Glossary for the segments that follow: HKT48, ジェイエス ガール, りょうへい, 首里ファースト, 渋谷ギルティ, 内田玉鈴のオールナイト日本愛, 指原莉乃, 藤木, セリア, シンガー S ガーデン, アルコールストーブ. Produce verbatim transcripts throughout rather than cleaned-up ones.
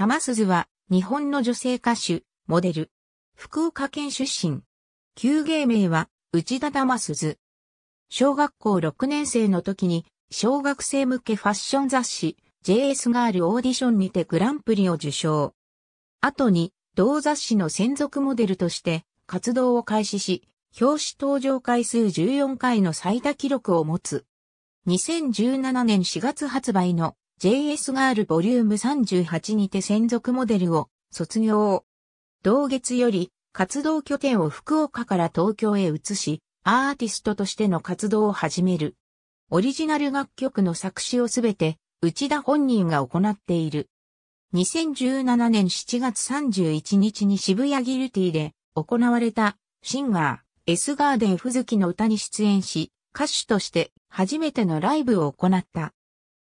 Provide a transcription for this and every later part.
玉鈴は日本の女性歌手、モデル。福岡県出身。旧芸名は内田玉鈴。小学校ろくねん生の時に小学生向けファッション雑誌 ジェイエス ガールオーディションにてグランプリを受賞。後に同雑誌の専属モデルとして活動を開始し、表紙登場回数じゅうよんかいの最多記録を持つ。にせんじゅうななねんしがつ発売の ジェイエス ガールボリュームさんじゅうはちにて専属モデルを卒業。同月より活動拠点を福岡から東京へ移し、アーティストとしての活動を始める。オリジナル楽曲の作詞をすべて内田本人が行っている。にせんじゅうななねんしちがつさんじゅういちにちに渋谷ギルティで行われたシンガー S ガーデン藤木の歌に出演し、歌手として初めてのライブを行った。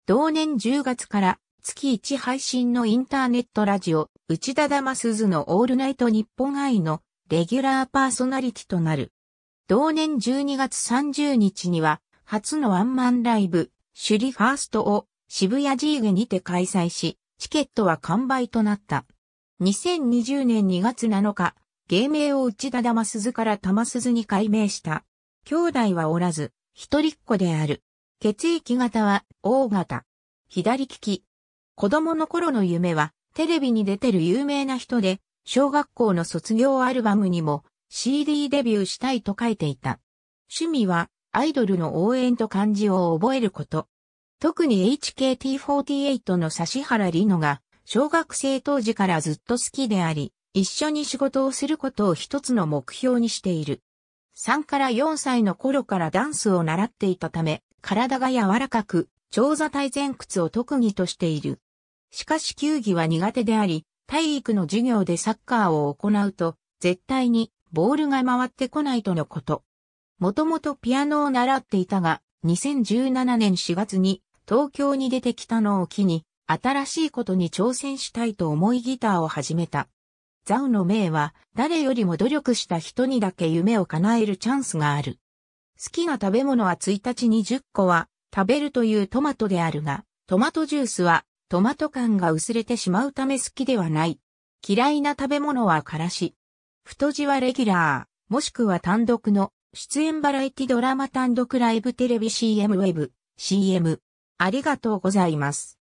同年じゅうがつから月いち配信のインターネットラジオ内田玉鈴のオールナイト日本愛のレギュラーパーソナリティとなる。同年じゅうにがつさんじゅうにちには初のワンマンライブ首里ファーストを渋谷ジーゲにて開催し、チケットは完売となった。にせんにじゅうねんにがつなのか、芸名を内田玉鈴から玉鈴に改名した。兄弟はおらず、一人っ子である。血液型は オー 型。左利き。子供の頃の夢は、テレビに出てる有名な人で、小学校の卒業アルバムにも シーディー デビューしたいと書いていた。趣味は、アイドルの応援と漢字を覚えること。特に エイチケーティーフォーティーエイト の指原莉乃が、小学生当時からずっと好きであり、一緒に仕事をすることを一つの目標にしている。さんからよんさいの頃からダンスを習っていたため、体が柔らかく、長座体前屈を特技としている。しかし球技は苦手であり、体育の授業でサッカーを行うと、絶対にボールが回ってこないとのこと。もともとピアノを習っていたが、にせんじゅうななねんしがつに東京に出てきたのを機に、新しいことに挑戦したいと思いギターを始めた。ザウの銘は、誰よりも努力した人にだけ夢を叶えるチャンスがある。好きな食べ物はついたちにじゅっこは食べるというトマトであるが、トマトジュースはトマト感が薄れてしまうため好きではない。嫌いな食べ物はからし。太字はレギュラー、もしくは単独の出演バラエティドラマ単独ライブテレビ シーエム ウェブ、シーエム。ありがとうございます。